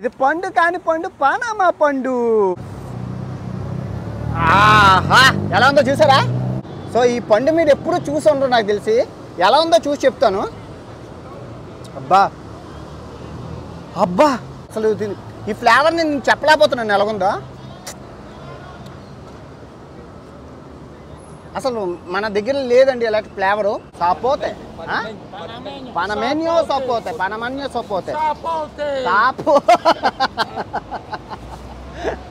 ఇది పండు కాని పండు, పానామా పండు. ఆహా, ఎలా ఉందో చూసారా? సో ఈ పండు మీరు ఎప్పుడు చూసి ఉండరు నాకు తెలిసి. ఎలా ఉందో చూసి చెప్తాను. అబ్బా అబ్బా, అసలు ఈ ఫ్లేవర్ నేను చెప్పలేకపోతున్నాను ఎలాగుందో. అసలు మన దగ్గర లేదండి ఇలాంటి ఫ్లేవరు. సాపోతే పనమేనియో, సాపోతే పనమన్యో, సాపోతే సాపో.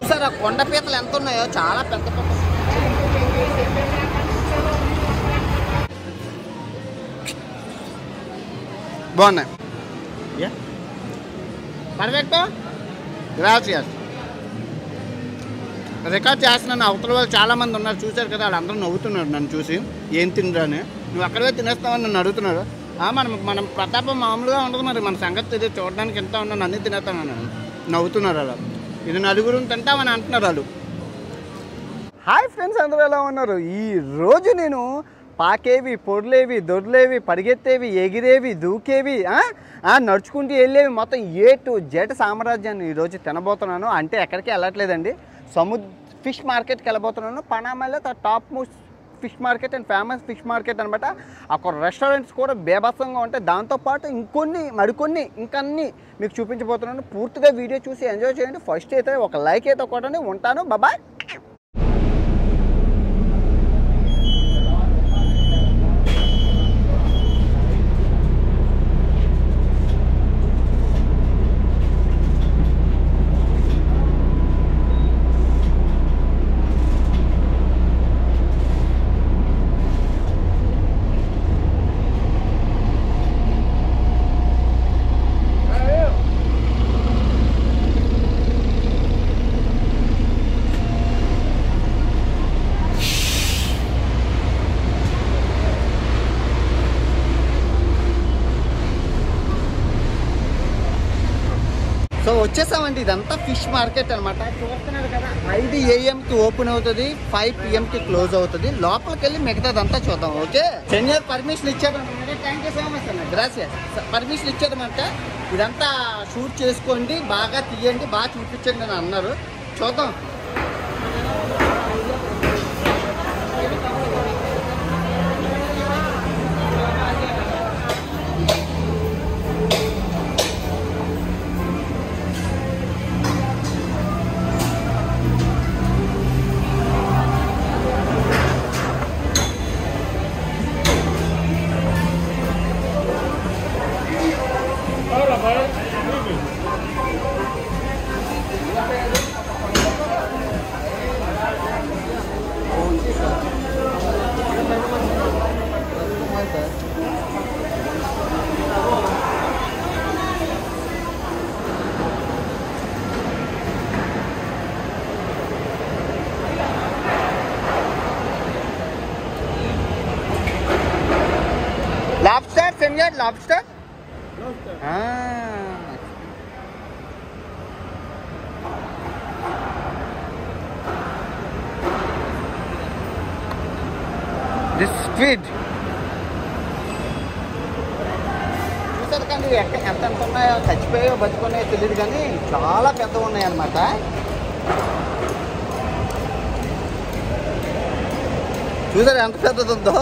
సార్ ఆ కొండ పీతలు ఎంత ఉన్నాయో, చాలా పెద్ద పెద్ద. బాగున్నాయి, పర్ఫెక్ట్. గ్రాసియస్. రికార్డ్ చేస్తున్నాను. అవతల వాళ్ళు చాలామంది ఉన్నారు, చూశారు కదా. వాళ్ళందరూ నవ్వుతున్నారు నన్ను చూసి, ఏం తినరాని, నువ్వు అక్కడే తినేస్తావని నన్ను అడుగుతున్నారు. మనం ప్రతాపం మామూలుగా ఉండదు, మరి మన సంగతి ఇది. చూడడానికి ఎంత ఉన్నాను, అన్నీ తినేస్తాను. నవ్వుతున్నారు అలా. ఇది నలుగురు తింటామని అంటున్నారు వాళ్ళు. హాయ్ ఫ్రెండ్స్, అందరూ ఎలా ఉన్నారు? ఈరోజు నేను పాకేవి, పొర్లేవి, దొర్లేవి, పరిగెత్తేవి, ఎగిరేవి, దూకేవి, నడుచుకుంటూ వెళ్ళేవి, మొత్తం A to Z సామ్రాజ్యాన్ని ఈరోజు తినబోతున్నాను. అంటే ఎక్కడికి వెళ్ళట్లేదండి, ఫిష్ మార్కెట్కి వెళ్ళబోతున్నాను. పనామాలో top most fish market and famous fish market అనమాట. అక్కడ రెస్టారెంట్స్ కూడా బేభత్సంగా ఉంటాయి. దాంతోపాటు మరికొన్ని మీకు చూపించబోతున్నాను. పూర్తిగా వీడియో చూసి ఎంజాయ్ చేయండి. ఫస్ట్ అయితే ఒక లైక్ అయితే ఒకటి ఉంటాను. బాబాయ్. సో వచ్చేసామండి. ఇదంతా ఫిష్ మార్కెట్ అనమాట. చూస్తున్నారు కదా, 5 AM కి ఓపెన్ అవుతుంది, 5 PM కి క్లోజ్ అవుతుంది. లోపలికి వెళ్ళి మిగతాదంతా చూద్దాం. ఓకే, సెన్యూర్ పర్మిషన్ ఇచ్చారనమాట. థ్యాంక్ యూ సో మచ్ అన్న, గ్రాసియస్. పర్మిషన్ ఇచ్చారనమాట. ఇదంతా షూట్ చేసుకోండి, బాగా తీయండి, బాగా చూపించండి అని అన్నారు. చూద్దాం. Lobster, senior lobster. This squid. చూసారు కానీ ఎంత ఉన్నాయో, చచ్చిపోయాయో బతుకున్నాయో తెలియదు, కానీ చాలా పెద్ద ఉన్నాయి అన్నమాట. చూసారు ఎంత పెద్దది ఉందో.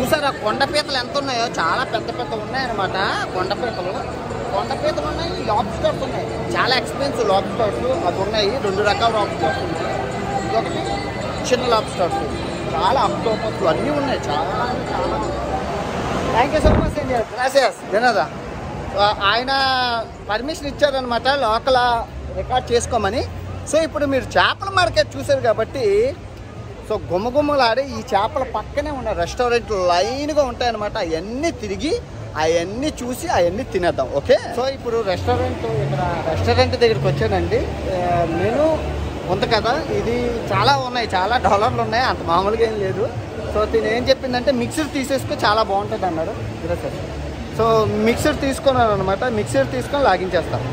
చూసారా కొండ పీతలు ఎంత ఉన్నాయో, చాలా పెద్ద పెద్ద ఉన్నాయన్నమాట. కొండ పీతలు ఉన్నాయి, లాబ్స్టర్స్ ఉన్నాయి, చాలా ఎక్స్పెన్సివ్ లాబ్స్టర్స్ అది ఉన్నాయి. 2 రకాల లాబ్స్టర్స్ ఉన్నాయి, ఇదొకటి చిన్న లాబ్స్టర్స్, చాలా అక్టోపస్లు అన్నీ ఉన్నాయి. చాలా చాలా థ్యాంక్ యూ సో మచ్ అండి, గ్రాసియస్. జనదా ఆయన పర్మిషన్ ఇచ్చారనమాట లోకల్ రికార్డ్ చేసుకోమని. సో ఇప్పుడు మీరు చేపల మార్కెట్ చూసారు కాబట్టి, సో గుమగుమలాడే ఈ చేపల పక్కనే ఉన్న రెస్టారెంట్ లైన్గా ఉంటాయన్నమాట. అవన్నీ తిరిగి అవన్నీ చూసి అవన్నీ తినేద్దాం. ఓకే, సో ఇప్పుడు ఇక్కడ రెస్టారెంట్ దగ్గరికి వచ్చానండి. నేను ఉంది కదా, ఇది చాలా ఉన్నాయి, చాలా డాలర్లు ఉన్నాయి, అంత మామూలుగా ఏం లేదు. సో తిని ఏం చెప్పిందంటే, మిక్సర్ తీసేసుకో, చాలా బాగుంటుంది అన్నాడు. సో మిక్సర్ తీసుకున్నాను అనమాట. మిక్సర్ తీసుకొని లాగించేస్తాను.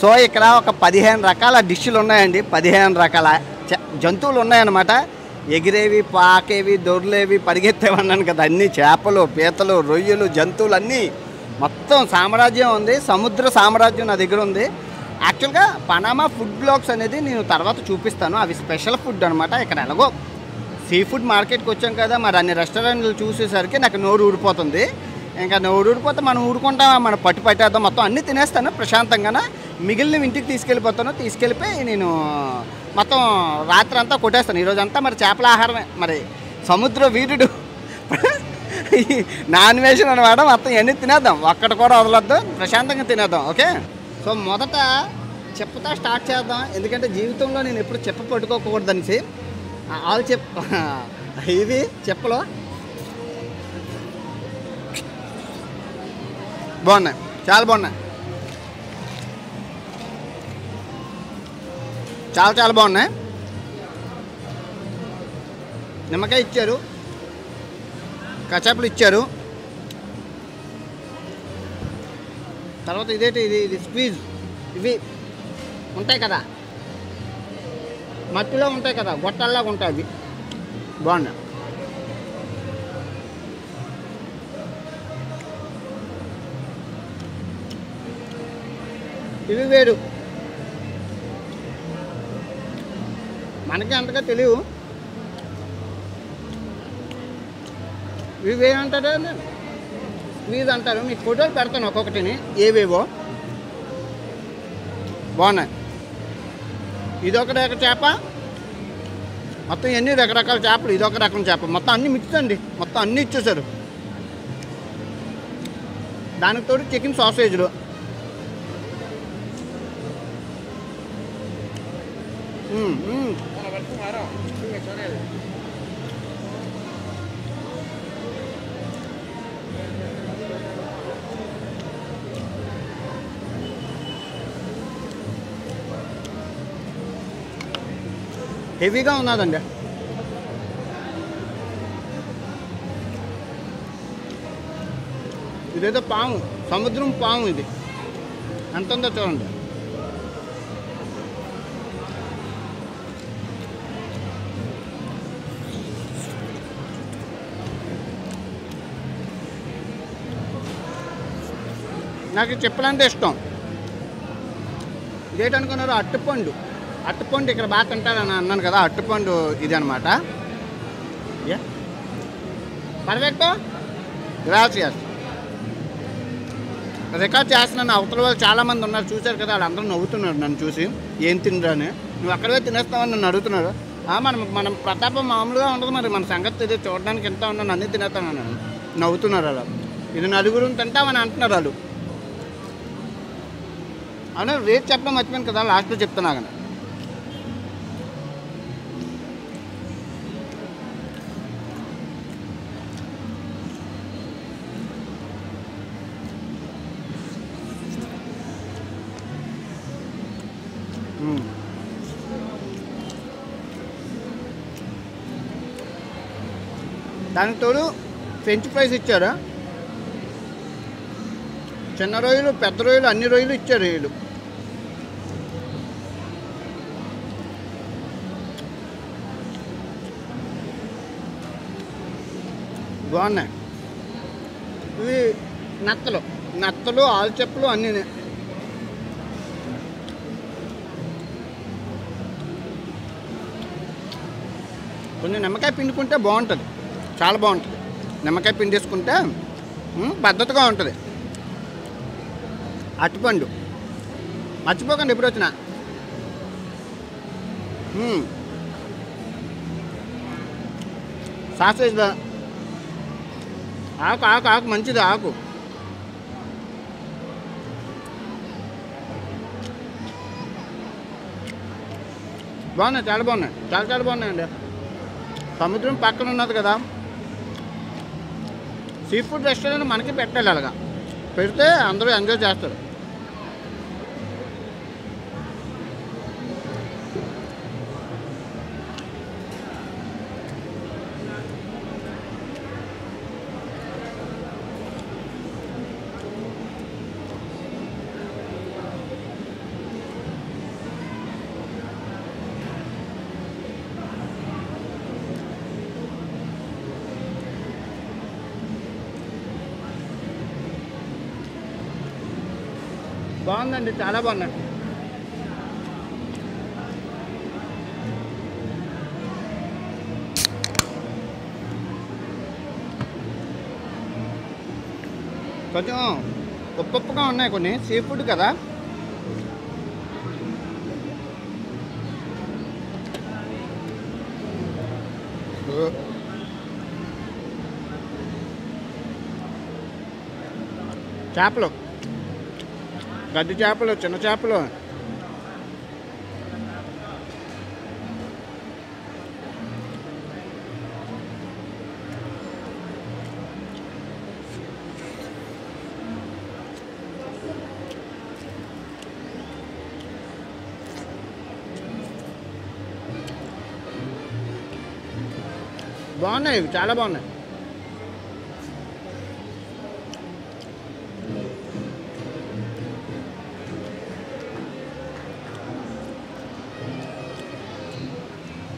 సో ఇక్కడ ఒక 15 రకాల డిష్లు ఉన్నాయండి. 15 రకాల జంతువులు ఉన్నాయన్నమాట. ఎగిరేవి, పాకేవి, దొర్లేవి, పరిగెత్తేవన్నాను కదా, అన్ని చేపలు, పీతలు, రొయ్యలు, జంతువులు అన్నీ మొత్తం సామ్రాజ్యం ఉంది. సముద్ర సామ్రాజ్యం నా దగ్గర ఉంది. యాక్చువల్గా పనామా ఫుడ్ బ్లాగ్స్ అనేది నేను తర్వాత చూపిస్తాను. అవి స్పెషల్ ఫుడ్ అనమాట. ఇక్కడ ఎలాగో సీ ఫుడ్ మార్కెట్కి వచ్చాం కదా, మరి అన్ని రెస్టారెంట్లు చూసేసరికి నాకు నోరు ఊరిపోతుంది. ఇంకా నోరు ఊరిపోతే మనం ఊరుకుంటా, మనం పట్టు పట్టేద్దాం, మొత్తం అన్నీ తినేస్తాను ప్రశాంతంగా. మిగిలిన ఇంటికి తీసుకెళ్ళిపోతాను. తీసుకెళ్ళిపోయి నేను మొత్తం రాత్రి అంతా కొట్టేస్తాను. ఈరోజంతా మరి చేపల ఆహారమే. మరి సముద్ర వీరుడు నాన్ వెజ్ అనమాట. మొత్తం అన్నీ తినేద్దాం, ఒక్కటి కూడా వదలొద్దు, ప్రశాంతంగా తినేద్దాం. ఓకే, సో మొదట చెప్పుతా స్టార్ట్ చేద్దాం. ఎందుకంటే జీవితంలో నేను ఎప్పుడు చెప్ప పట్టుకోకూడదనేసి ఆల్ చెప్ప ఇవి చెప్పలో బాగున్నాయి, చాలా బాగున్నాయి, చాలా చాలా బాగున్నాయి. నిమ్మకాయ ఇచ్చారు, కచాపులు ఇచ్చారు. తర్వాత ఇదేంటి ఇది, ఇది స్క్వీజ్. ఇవి ఉంటాయి కదా, మట్టిలో ఉంటాయి కదా, గొట్టల్లాగా ఉంటాయి అవి, బాగున్నాయి. ఇవి వేరు, మనకి అంతగా తెలియవు. ఇవి వేరంటారు, స్క్వీజ్ అంటారు. మీకు ఫోటోలు పెడతాను ఒక్కొక్కటిని, ఏవేవో బాగున్నాయి. ఇదొక రక చేప, మొత్తం ఎన్ని రకరకాల చేపలు. ఇదొక రకం చేప, మొత్తం అన్నీ మిక్స్ అండి, మొత్తం అన్నీ ఇచ్చేసారు. దానికి తోడు చికెన్ సాసేజ్లు, హెవీగా ఉన్నదండి. ఇదేదో పాము, సముద్రం పాము. ఇది ఎంత ఉందో చూడండి. నాకు చెప్పాలంటే ఇష్టం. ఇదేటనుకున్నారు, అట్టుపండు. అట్టుపండు ఇక్కడ బాగా తింటారని అన్నాను కదా, అట్టుపండు ఇది అనమాట. Perfect, gracias. రికార్డ్ చేస్తున్నాను. అవతల వాళ్ళు చాలామంది ఉన్నారు, చూశారు కదా, వాళ్ళు అందరూ నవ్వుతున్నారు నన్ను చూసి. ఏం తినరాని, నువ్వు అక్కడే తినేస్తావని నన్ను అడుగుతున్నారు. మనం మనం ప్రతాపం మామూలుగా ఉండదు, మరి మన సంగతి ఇది. చూడడానికి ఎంత ఉన్నాను, అన్నీ తినేస్తాను, నవ్వుతున్నారు అలా. ఇది నలుగురు తింటామని అంటున్నారు వాళ్ళు. అవునా, రేట్ చెప్పడం మర్చిపోయాను కదా, లాస్ట్లో చెప్తున్నా కానీ. దానికి తోడు ఫ్రెంచ్ ఫ్రైస్ ఇచ్చారా, చిన్న రొయ్యలు, పెద్ద రొయ్యలు, అన్ని రొయ్యలు ఇచ్చారు వీళ్ళు. బాగున్నాయి. ఇవి నత్తలు, నత్తలు, ఆల్చెప్పలు అన్నీ. కొంచెం నిమ్మకాయ పిండుకుంటే బాగుంటుంది, చాలా బాగుంటుంది. నిమ్మకాయ పిండేసుకుంటే పద్ధతిగా ఉంటుంది. అట్టుపండు మర్చిపోకండి ఎప్పుడు వచ్చినా. సాసేజ్, ఆకు ఆకు ఆకు మంచిది. ఆకు బాగున్నాయి, చాలా బాగున్నాయి, చాలా చాలా బాగున్నాయండి. సముద్రం పక్కన ఉన్నది కదా, సీ ఫుడ్ రెస్టారెంట్ మనకి పెట్టాలి. అలాగా పెడితే అందరూ ఎంజాయ్ చేస్తారు. బాగుందండి, చాలా బాగుంది। కొంచెం ఉప్పుగా ఉన్నాయి, కొన్ని సీ ఫుడ్ కదా। చేపలు, గడ్డి చేపలు, చిన్న చేపలు, బాగున్నాయి, చాలా బాగున్నాయి।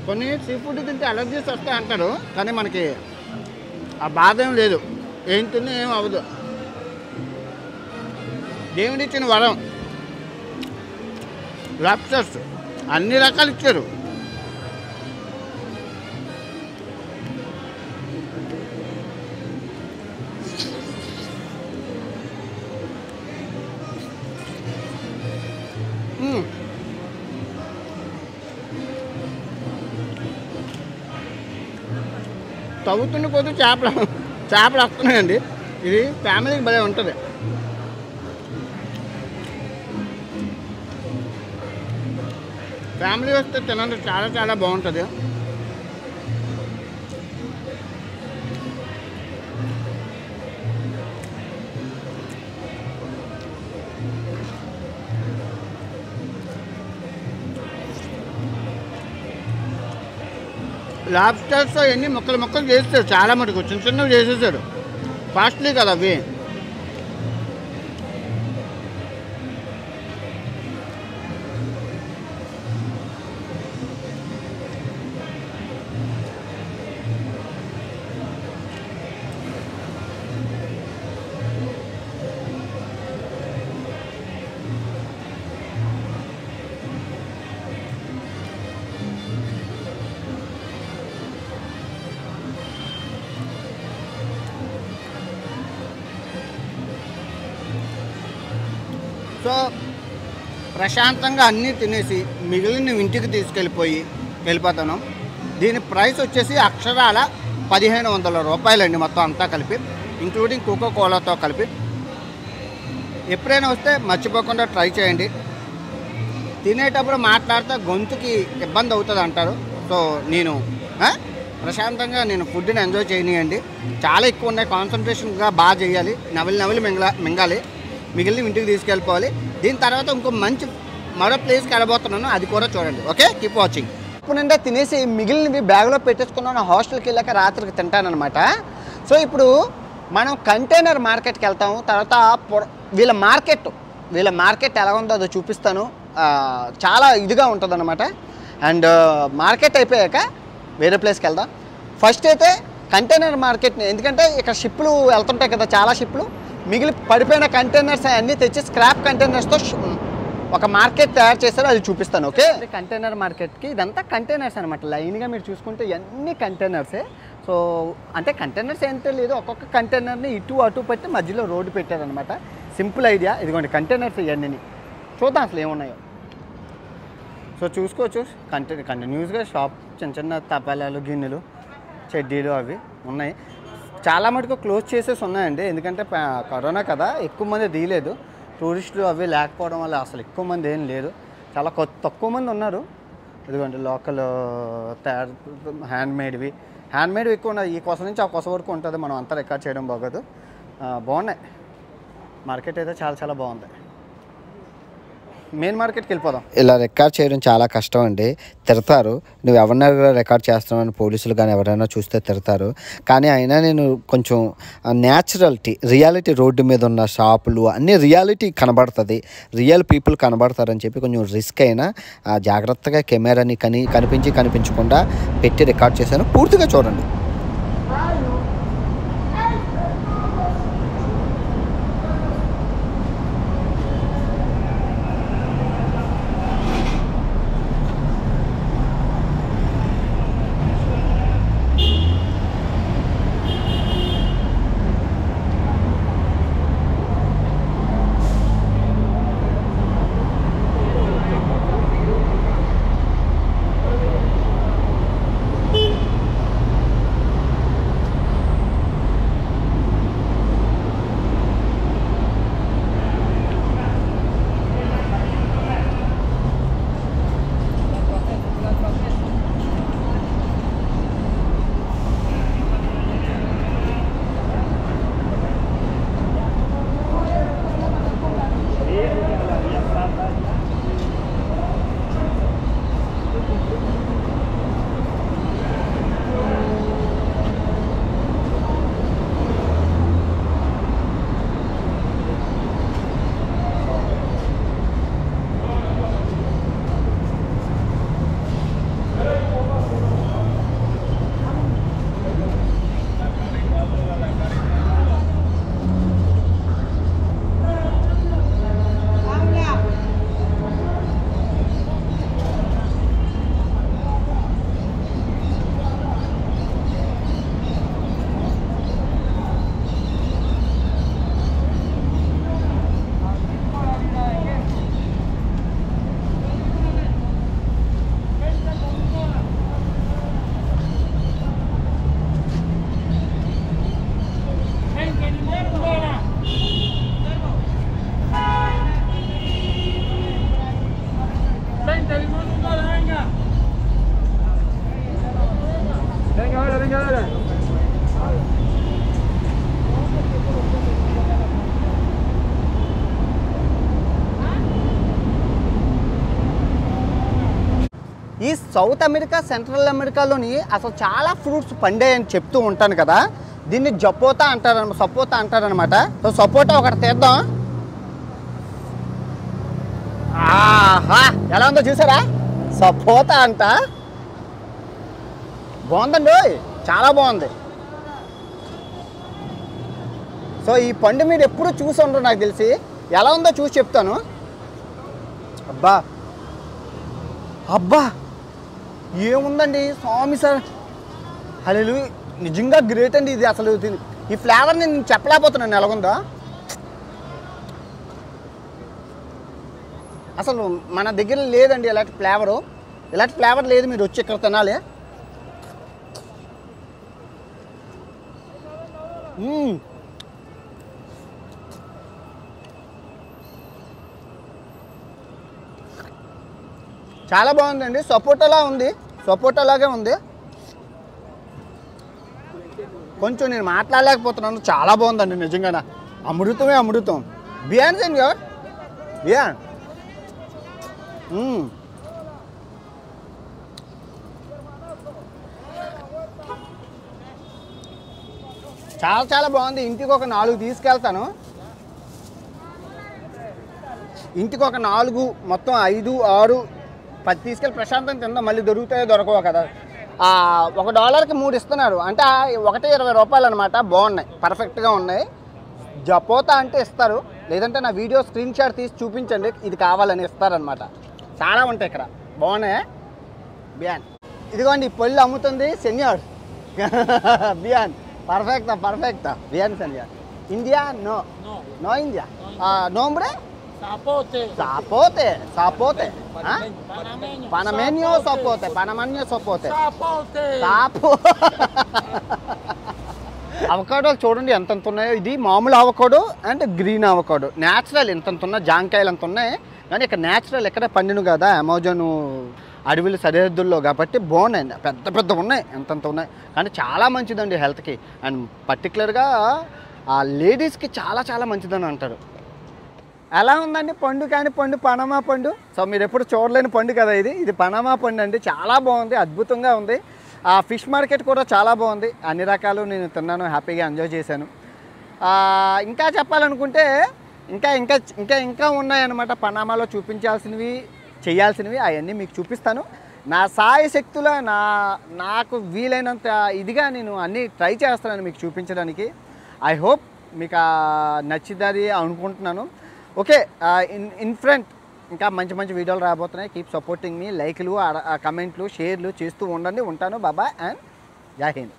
కొన్ని సీ ఫుడ్ తింటే అలర్జీస్ వస్తాయి అంటారు, కానీ మనకి ఆ బాధ ఏం లేదు, ఏం తిన్నా ఏం అవ్వదు, దేవుడి ఇచ్చిన వరం। లాబ్స్టర్స్ అన్ని రకాలు ఇచ్చారు, తవ్వుతున్న కొద్ది చేపలు వస్తున్నాయండి। ఇది ఫ్యామిలీకి భలే ఉంటుంది। ఫ్యామిలీ వస్తే తినండి, చాలా చాలా బాగుంటుంది। లాబ్స్టర్స్ అవన్నీ మొక్కలు మొక్కలు చేస్తారు, చాలా మటుకు చిన్న చిన్నవి చేసేసాడు, కాస్ట్లీ కదా అవి। సో ప్రశాంతంగా అన్నీ తినేసి మిగిలిన ఇంటికి వెళ్ళిపోతాను। దీని ప్రైస్ వచ్చేసి అక్షరాల 1500 రూపాయలు అండి, మొత్తం అంతా కలిపి, ఇంక్లూడింగ్ కోకో కోలాతో కలిపి। ఎప్పుడైనా వస్తే మర్చిపోకుండా ట్రై చేయండి। తినేటప్పుడు మాట్లాడితే గొంతుకి ఇబ్బంది అవుతుంది అంటారు, సో నేను ప్రశాంతంగా నేను ఫుడ్ని ఎంజాయ్ చేయనియండి। చాలా ఎక్కువ ఉన్నాయి, కాన్సన్ట్రేషన్గా బాగా చేయాలి, నవలి మింగాలి, మిగిలిన ఇంటికి తీసుకెళ్ళిపోవాలి। దీని తర్వాత ఇంకో మంచి మరో ప్లేస్కి వెళ్ళబోతున్నాను, అది కూడా చూడండి। Okay, keep watching. ఇప్పుడు నిండా తినేసి మిగిలినవి బ్యాగ్లో పెట్టేసుకున్నాను, హాస్టల్కి వెళ్ళాక రాత్రికి తింటానమాట। సో ఇప్పుడు మనం కంటైనర్ మార్కెట్కి వెళ్తాము, తర్వాత వీళ్ళ మార్కెట్ ఎలా ఉందో అదో చూపిస్తాను, చాలా ఇదిగా ఉంటుంది అనమాట। అండ్ మార్కెట్ అయిపోయాక వేరే ప్లేస్కి వెళ్దాం। ఫస్ట్ అయితే కంటైనర్ మార్కెట్ని, ఎందుకంటే ఇక్కడ షిప్లు వెళ్తుంటాయి కదా, చాలా షిప్లు, మిగిలి పడిపోయిన కంటైనర్స్ అన్నీ తెచ్చి స్క్రాప్ కంటైనర్స్తో ఒక మార్కెట్ తయారు చేశారు, అది చూపిస్తాను। ఓకే, కంటైనర్ మార్కెట్కి, ఇదంతా కంటైనర్స్ అనమాట, లైన్గా మీరు చూసుకుంటే ఇవన్నీ కంటైనర్సే। సో అంటే కంటైనర్స్ ఏంటో లేదు, ఒక్కొక్క కంటైనర్ని ఇటు అటు పెట్టి మధ్యలో రోడ్డు పెట్టారనమాట, సింపుల్ ఐడియా। ఇదిగోండి కంటైనర్స్ ఇవన్నీ, చూద్దాం అసలు ఏమున్నాయో। సో చూసుకోవచ్చు, కంటిన్యూస్గా షాప్, చిన్న చిన్న తపాలాలు, గిన్నెలు, చెడ్డీలు అవి ఉన్నాయి। చాలా మటుకు క్లోజ్ చేసేసి ఉన్నాయండి, ఎందుకంటే కరోనా కదా, ఎక్కువ మంది తీయలేదు, టూరిస్టులు అవి లేకపోవడం వల్ల అసలు ఎక్కువ మంది ఏం లేదు, చాలా తక్కువ మంది ఉన్నారు। ఎందుకంటే లోకల్ తయారు, హ్యాండ్మేడ్వి ఎక్కువ ఉన్నాయి, ఈ కొస నుంచి ఆ కొస వరకు ఉంటుంది, మనం అంతా రికార్డ్ చేయడం బాగోదు। బాగున్నాయి, మార్కెట్ అయితే చాలా చాలా బాగుంది। మెయిన్ మార్కెట్కి వెళ్ళిపోదాం। ఇలా రికార్డ్ చేయడం చాలా కష్టం అండి, తిడతారు, నువ్వు ఎవరినా రికార్డ్ చేస్తున్నావు పోలీసులు కానీ ఎవరైనా చూస్తే తిడతారు, కానీ అయినా నేను కొంచెం న్యాచురాలిటీ, రియాలిటీ, రోడ్డు మీద ఉన్న షాపులు అన్నీ రియాలిటీ కనబడుతుంది, రియల్ పీపుల్ కనబడతారని చెప్పి కొంచెం రిస్క్ అయినా జాగ్రత్తగా కెమెరాని కనిపించకుండా పెట్టి రికార్డ్ చేశాను, పూర్తిగా చూడండి। సౌత్ అమెరికా సెంట్రల్ అమెరికాలోని అసలు చాలా ఫ్రూట్స్ పండేయని చెప్తూ ఉంటాను కదా, దీన్ని జపోటా అంటారన్నమాట, సపోటా అంటారన్నమాట. సో సపోటా ఒకటి తీద్దాం. ఆహా ఎలా ఉందో చూసారా, సపోటా అంట. బాగుందండి, చాలా బాగుంది. సో ఈ పండు మీరు ఎప్పుడు చూసి ఉండరు నాకు తెలిసి. ఎలా ఉందో చూసి చెప్తాను. అబ్బా అబ్బా ఏముందండి స్వామి సార్, హలో నిజంగా గ్రేట్ అండి ఇది. అసలు ఈ ఫ్లేవర్ నేను చెప్పలేకపోతున్నాను ఎలాగుందో. అసలు మన దగ్గర లేదండి ఇలాంటి ఫ్లేవరు, ఇలాంటి ఫ్లేవర్ లేదు. మీరు వచ్చి ఇక్కడ తినాలి. చాలా బాగుందండి, సపోటాలా ఉంది, సపోటాలాగే ఉంది. కొంచెం నేను మాట్లాడలేకపోతున్నాను, చాలా బాగుందండి నిజంగా, అమృతమే అమృతం. బియాన్స్ అండి ఎవరు బియాన్. చాలా చాలా బాగుంది. ఇంటికి ఒక 4 తీసుకెళ్తాను. ఇంటికి ఒక 4 మొత్తం 5, 6, 10 తీసుకెళ్ళి ప్రశాంతం తిందాం. మళ్ళీ దొరుకుతాయో దొరకవు కదా. $1కి 3 ఇస్తున్నారు అంటే ఒకటే $20 అనమాట. బాగున్నాయి, పర్ఫెక్ట్గా ఉన్నాయి. జపోతా అంటే ఇస్తారు, లేదంటే నా వీడియో స్క్రీన్ షాట్ తీసి చూపించండి ఇది కావాలని ఇస్తారనమాట. చాలా ఉంటాయి ఇక్కడ, బాగున్నాయి. బియాన్ ఇదిగోండి పళ్ళు అమ్ముతుంది సెన్యాడ్. బియాన్ పర్ఫెక్టా పర్ఫెక్టా. బియాన్ సెన్యాడ్ ఇండియా నో నో ఇండియా నోంబుడే Sapote, sapote, ah? Panameño sapote, panameño sapote. Sapote. Sapo. Avocado చూడండి ఎంత ఉన్నాయో. ఇది మామూలు avocado and green avocado. Natural ఎంత ఉన్న జాంకాయలు అంత ఉన్నాయి, కానీ ఇక్కడ నేచురల్ ఎక్కడ పండిను కదా, అమెజాను అడవులు సరిహద్దుల్లో కాబట్టి బాగున్నాయి. పెద్ద పెద్ద ఉన్నాయి, ఎంతంత ఉన్నాయి, కానీ చాలా మంచిదండి హెల్త్కి. అండ్ పర్టికులర్గా ఆ లేడీస్కి చాలా చాలా మంచిదని అంటారు. ఎలా ఉందండి పండు? కానీ పండు పనామా పండు. సో మీరు ఎప్పుడు చూడలేని పండు కదా ఇది. ఇది పనామా పండు అండి, చాలా బాగుంది, అద్భుతంగా ఉంది. ఆ ఫిష్ మార్కెట్ కూడా చాలా బాగుంది, అన్ని రకాలు నేను తిన్నాను, హ్యాపీగా ఎంజాయ్ చేశాను. ఇంకా చెప్పాలనుకుంటే ఇంకా ఇంకా ఇంకా ఇంకా ఉన్నాయన్నమాట పనామాలో చూపించాల్సినవి, చేయాల్సినవి. అవన్నీ మీకు చూపిస్తాను. నా సాయ శక్తుల నాకు వీలైనంత ఇదిగా నేను అన్నీ ట్రై చేస్తాను మీకు చూపించడానికి. ఐ హోప్ మీకు నచ్చిందని అనుకుంటున్నాను. ఓకే, ఇన్ ఫ్రంట్ ఇంకా మంచి మంచి వీడియోలు రాబోతున్నాయి. కీప్ సపోర్టింగ్ మీ, లైక్లు, కమెంట్లు, షేర్లు చేస్తూ ఉండండి. ఉంటాను. బాబాయ్ అండ్ జై హింద్.